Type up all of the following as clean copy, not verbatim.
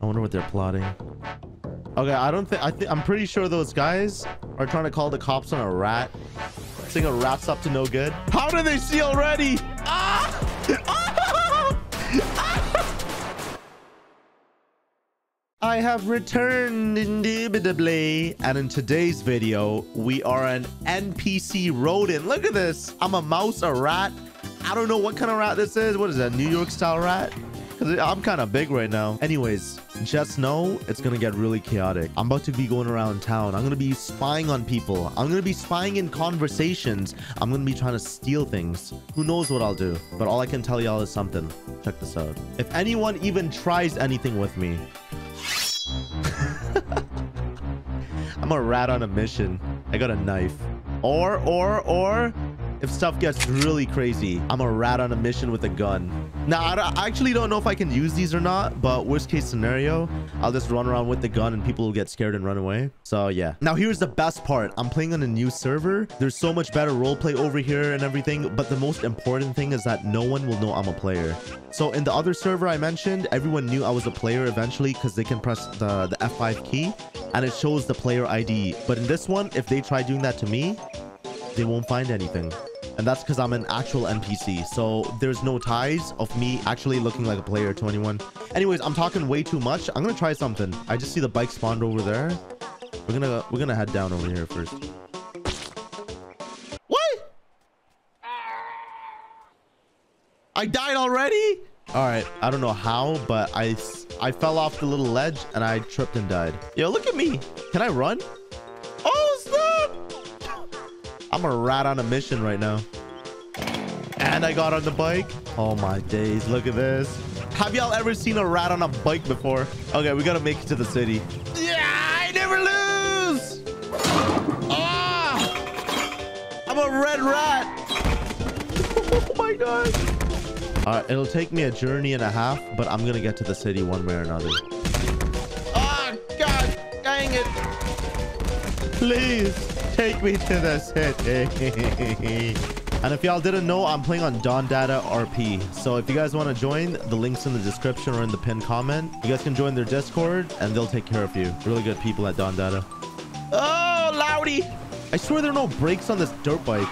I wonder what they're plotting. Okay, I don't think, I'm pretty sure those guys are trying to call the cops on a rat. This thing a rat's up to no good. How do they see already? I have returned indubitably, and in today's video we are an NPC rodent. Look at this. I'm a mouse, a rat. I don't know what kind of rat this is. What is that, New York style rat? Because I'm kind of big right now. Anyways, just know it's gonna get really chaotic. I'm about to be going around town. I'm gonna be spying on people. I'm gonna be spying in conversations. I'm gonna be trying to steal things. Who knows what I'll do, but all I can tell y'all is something. Check this out. If anyone even tries anything with me, I'm a rat on a mission. I got a knife. Or if stuff gets really crazy, I'm a rat on a mission with a gun. Now, I actually don't know if I can use these or not, but worst case scenario, I'll just run around with the gun and people will get scared and run away. So yeah. Now here's the best part. I'm playing on a new server. There's so much better roleplay over here and everything, but the most important thing is that no one will know I'm a player. So in the other server I mentioned, everyone knew I was a player eventually because they can press the F5 key and it shows the player ID. But in this one, if they try doing that to me, they won't find anything. And that's because I'm an actual NPC. So there's no ties of me actually looking like a player to anyone. Anyways, I'm talking way too much. I'm going to try something. I just see the bike spawned over there. We're going to head down over here first. What? I died already? All right. I don't know how, but I fell off the little ledge and I tripped and died. Yo, look at me. Can I run? I'm a rat on a mission right now. And I got on the bike. Oh my days, look at this. Have y'all ever seen a rat on a bike before? Okay, we gotta make it to the city. Yeah, I never lose! Ah! I'm a red rat! Oh my god. Alright, it'll take me a journey and a half, but I'm gonna get to the city one way or another. Ah, god dang it! Please! Take me to the city. And if y'all didn't know, I'm playing on DonDada RP. So if you guys want to join, the link's in the description or in the pinned comment. You guys can join their Discord and they'll take care of you. Really good people at DonDada. Oh, loudy. I swear there are no brakes on this dirt bike.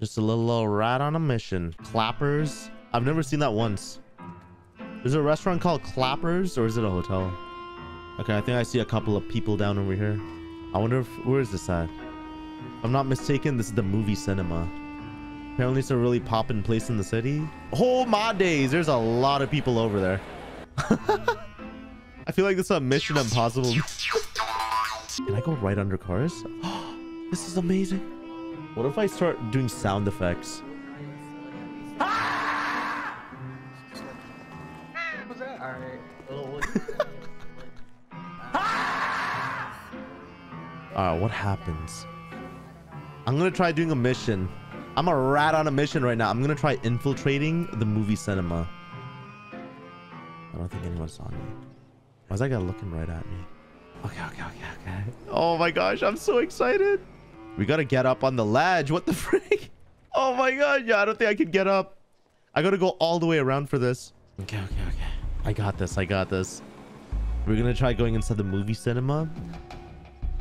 Just a little old rat on a mission. Clappers. I've never seen that once. There's a restaurant called Clappers, or is it a hotel? Okay, I think I see a couple of people down over here. I wonder if... Where is this at? If I'm not mistaken, this is the movie cinema. Apparently, it's a really poppin' place in the city. Oh, my days! There's a lot of people over there. I feel like this is a Mission Impossible. Can I go right under cars? This is amazing. What if I start doing sound effects? What happens? I'm gonna try doing a mission. I'm a rat on a mission right now. I'm gonna try infiltrating the movie cinema. I don't think anyone saw me. Why is that guy looking right at me? Okay. Oh my gosh, I'm so excited. We gotta get up on the ledge. What the frick? Oh my god, yeah, I don't think I can get up. I gotta go all the way around for this. Okay. I got this. We're gonna try going inside the movie cinema.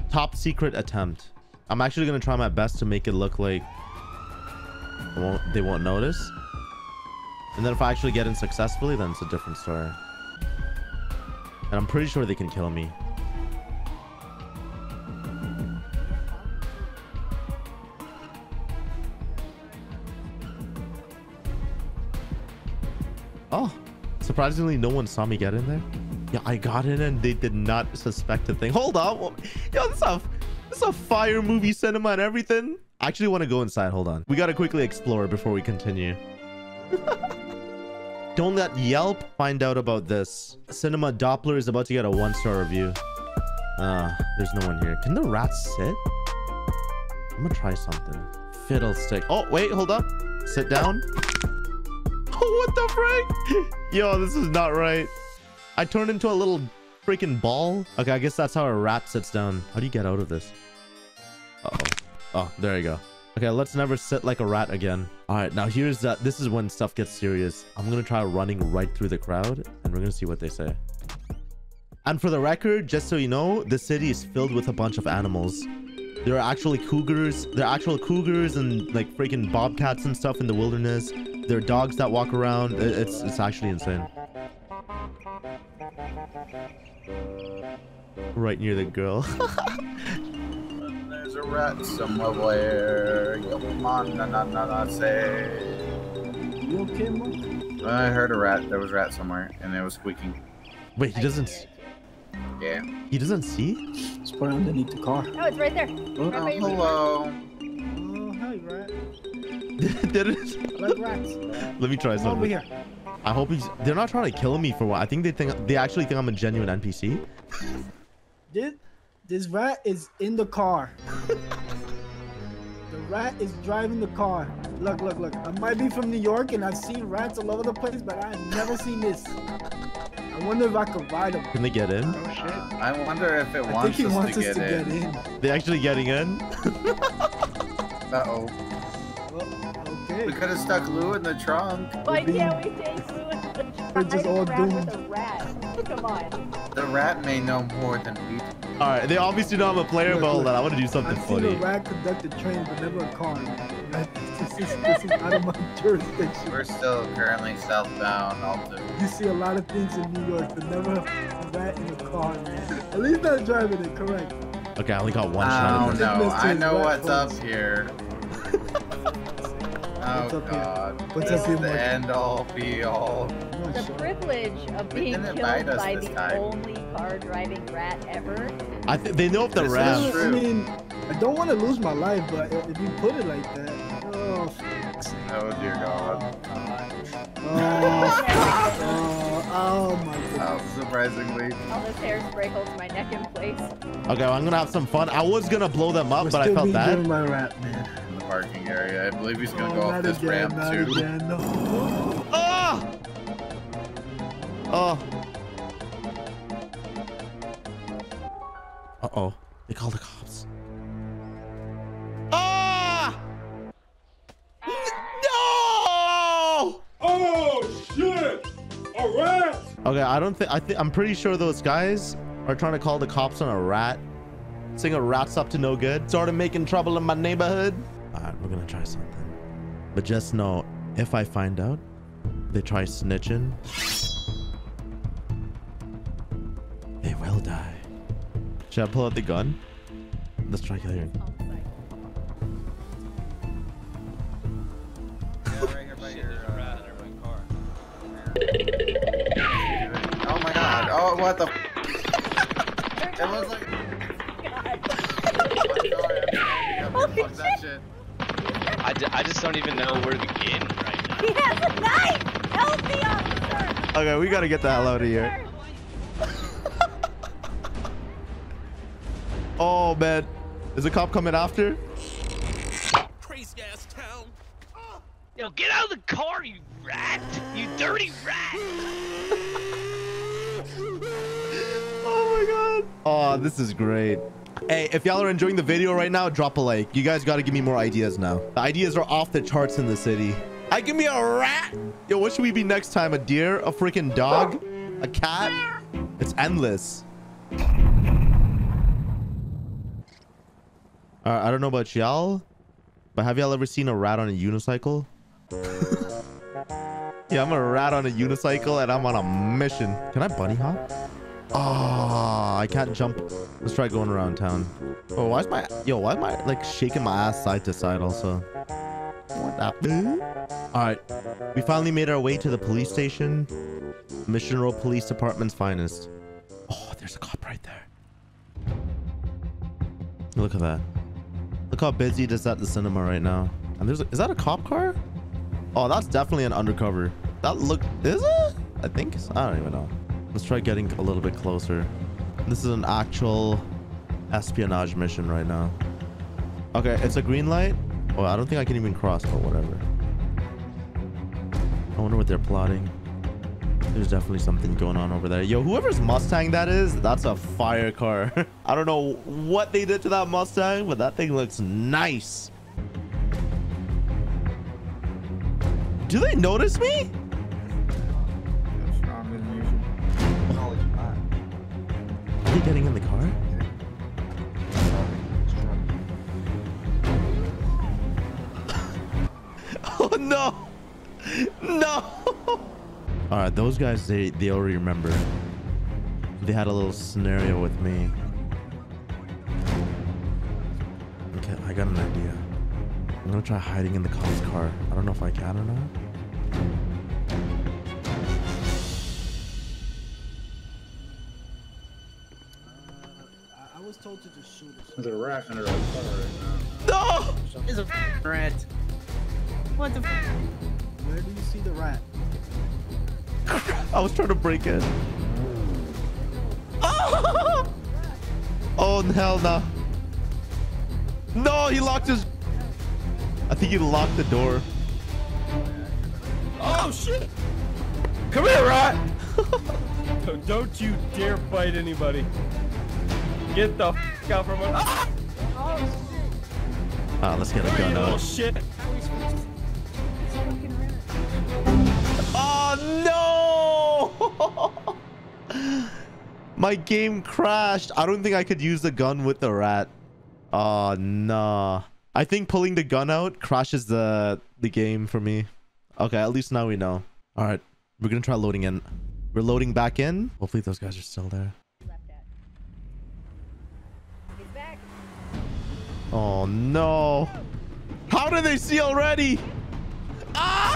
Top secret attempt. I'm actually gonna try my best to make it look like they won't notice, and then if I actually get in successfully, then it's a different story. And I'm pretty sure they can kill me. Oh, surprisingly no one saw me get in there. Yeah, I got in and they did not suspect a thing. Hold on. Yo, this is a fire movie cinema and everything. I actually want to go inside. Hold on. We got to quickly explore before we continue. Don't let Yelp find out about this. Cinema Doppler is about to get a 1-star review. There's no one here. Can the rats sit? I'm going to try something. Fiddlestick. Oh, wait. Hold up. Sit down. What the frick? Yo, this is not right. I turned into a little freaking ball. Okay, I guess that's how a rat sits down. How do you get out of this? Uh-oh. Oh, there you go. Okay, let's never sit like a rat again. All right, now here's that. This is when stuff gets serious. I'm gonna try running right through the crowd, and we're gonna see what they say. And for the record, just so you know, the city is filled with a bunch of animals. There are actually cougars. There are actual cougars and like freaking bobcats and stuff in the wilderness. There are dogs that walk around. It's actually insane. Right near the girl. There's a rat somewhere. You okay, Monk? I heard a rat. There was a rat somewhere, and it was squeaking. Wait, he doesn't. Yeah. He doesn't see? It's put underneath the car. Oh, it's right there. Oh, right hello. Oh, hi, rat. I like rats. Let me try something. Over here. I hope he's... They're not trying to kill me for what? I think they actually think I'm a genuine NPC. This rat is in the car. The rat is driving the car. Look, look, look. I might be from New York and I've seen rats all over the place, but I've never seen this. I wonder if I could ride them. Can they get in? Oh shit. I wonder if it wants us to get in. They actually getting in? Uh-oh. Well, okay. We could have stuck Lou in the trunk. Why can't we take Lou in the trunk? We're just all doomed. Come on. The rat may know more than we do. Alright, they obviously know I'm a player, but hold on, I want to do something funny. I've seen a rat conduct a train, but never a car. This is out of my jurisdiction. We're still currently southbound, Alton. You see a lot of things in New York, but never a rat in a car, man. At least I'm driving it, correct? Okay, I only got one shot. Oh no, I know what's up here. Oh god. What's up here? The end all be all. The privilege of being killed by the only car driving rat ever. They know of the rat. I mean, I don't want to lose my life, but if you put it like that, oh. Oh dear god. Oh my god. Oh, surprisingly. All this hairspray holds my neck in place. Okay, well, I'm gonna have some fun. I was gonna blow them up, but I felt bad. My rat, man. In the parking area, I believe he's gonna go off this ramp too. No. Oh! Oh. Uh-oh. They called the cops. Ah! No! Oh, shit! A rat! Okay, I'm pretty sure those guys are trying to call the cops on a rat. Saying a rat's up to no good. Started making trouble in my neighborhood. All right, we're gonna try something. But just know, if I find out, they try snitching. They will die. Should I pull out the gun? Let's try killing her. Oh my god. Oh, what the f? It was like... I just don't even know where to begin right now. He has a knife! Help the officer! Okay, we gotta get the hell out of here. Oh man, is a cop coming after? Crazy ass town. Oh. Yo, get out of the car, you rat! You dirty rat! Oh my god! Oh, this is great. Hey, if y'all are enjoying the video right now, drop a like. You guys gotta give me more ideas now. The ideas are off the charts in the city. I give me a rat. Yo, what should we be next time? A deer? A freaking dog? A cat? It's endless. I don't know about y'all, but have y'all ever seen a rat on a unicycle? Yeah, I'm a rat on a unicycle and I'm on a mission. Can I bunny hop? Oh, I can't jump. Let's try going around town. Oh, why am I like shaking my ass side to side also? What happened? All right, we finally made our way to the police station. Mission Road Police Department's finest. Oh, there's a cop right there. Look at that. Look how busy it is at the cinema right now. And there's is that a cop car? Oh, that's definitely an undercover. That look, is it? I think it's, I don't even know. Let's try getting a little bit closer. This is an actual espionage mission right now. Okay, it's a green light. Oh, I don't think I can even cross, but whatever. I wonder what they're plotting. There's definitely something going on over there. Yo, whoever's Mustang that is, that's a fire car. I don't know what they did to that Mustang, but that thing looks nice. Do they notice me? Are they getting in the car? Oh no! No! All right, those guys, they already remember. They had a little scenario with me. Okay, I got an idea. I'm gonna try hiding in the cop's car. I don't know if I can or not. I was told to just shoot it. There's a rat under our car right now. No! There's a rat. What the? Where do you see the rat? I was trying to break in. Oh! Oh hell no! No, he locked his. I think he locked the door. Oh shit! Come here, rat! Don't you dare bite anybody. Get the f out from under. Ah, let's get a gun out. Oh shit! Oh no! My game crashed. I don't think I could use the gun with the rat. Oh no. I think pulling the gun out crashes the game for me. Okay, at least now we know. All right, we're gonna try loading in. We're loading back in. Hopefully those guys are still there. He's back. Oh no. How did they see already? Ah!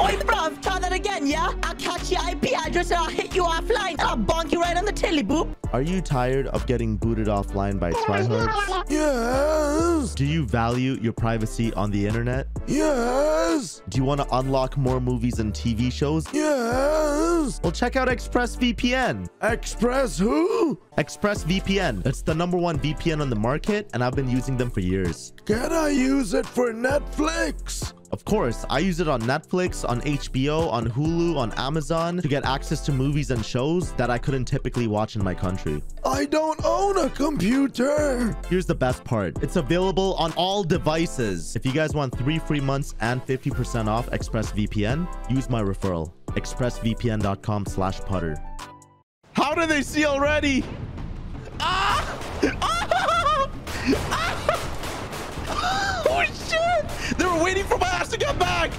Oi, bruv, try that again, yeah? I'll catch your IP address and I'll hit you offline. I'll bonk you right on the tilly, boop. Are you tired of getting booted offline by tryhards? Yes. Do you value your privacy on the internet? Yes. Do you want to unlock more movies and TV shows? Yes. Well, check out ExpressVPN. Express who? ExpressVPN. It's the #1 VPN on the market, and I've been using them for years. Can I use it for Netflix? Of course, I use it on Netflix, on HBO, on Hulu, on Amazon to get access to movies and shows that I couldn't typically watch in my country. I don't own a computer. Here's the best part. It's available on all devices. If you guys want 3 free months and 50% off ExpressVPN, use my referral, expressvpn.com/putter. How do they see already? Ah! Ah! Ah! Oh, shit! They were waiting for my ass to get back!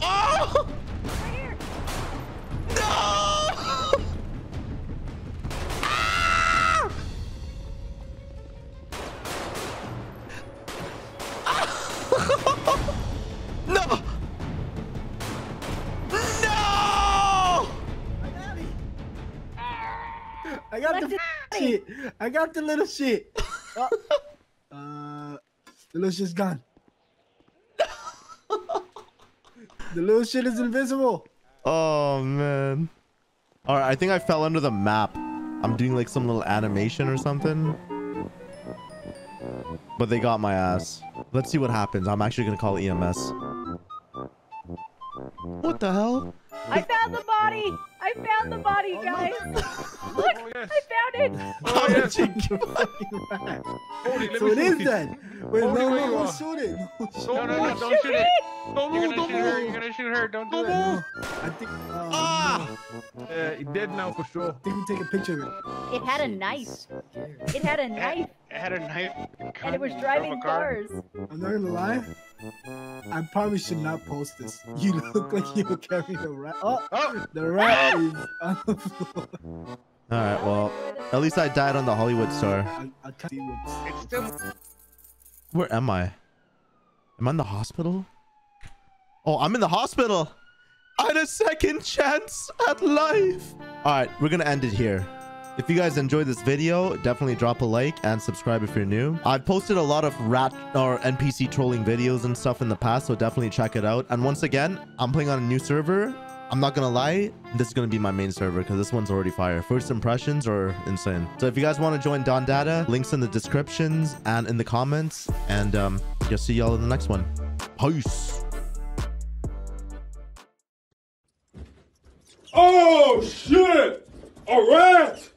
Oh! Right here. No! Ah! Ah! No! No! I got the shit. I got the little shit. Oh. The little shit's gone. The little shit is invisible. Oh man. All right, I think I fell under the map. I'm doing like some little animation or something. But they got my ass. Let's see what happens. I'm actually gonna call EMS. What the hell? I found the body. I found the body, guys. Oh, look, oh, yes. I found it. Oh, yes. So it is dead. Wait, no, don't shoot it. No, no, don't shoot it. Don't move, don't move. You're gonna shoot her. Don't do that. I think. Ah! It dead now for sure. I think we take a picture of it. It had a knife. It had a knife. It had a knife. And it was driving cars. I'm not gonna lie. I probably should not post this. You look like you were carrying a rat. Oh, the rat is on the floor. All right, well, at least I died on the Hollywood Star. I can't see what's... Where am I? Am I in the hospital? Oh, I'm in the hospital. I had a second chance at life. All right, we're gonna end it here. If you guys enjoyed this video, definitely drop a like and subscribe if you're new. I've posted a lot of rat or NPC trolling videos and stuff in the past, so definitely check it out. And once again, I'm playing on a new server. I'm not gonna lie, this is gonna be my main server because this one's already fire. First impressions are insane. So if you guys want to join DonDada, links in the descriptions and in the comments. And you'll see y'all in the next one. Peace. Oh shit! A rat!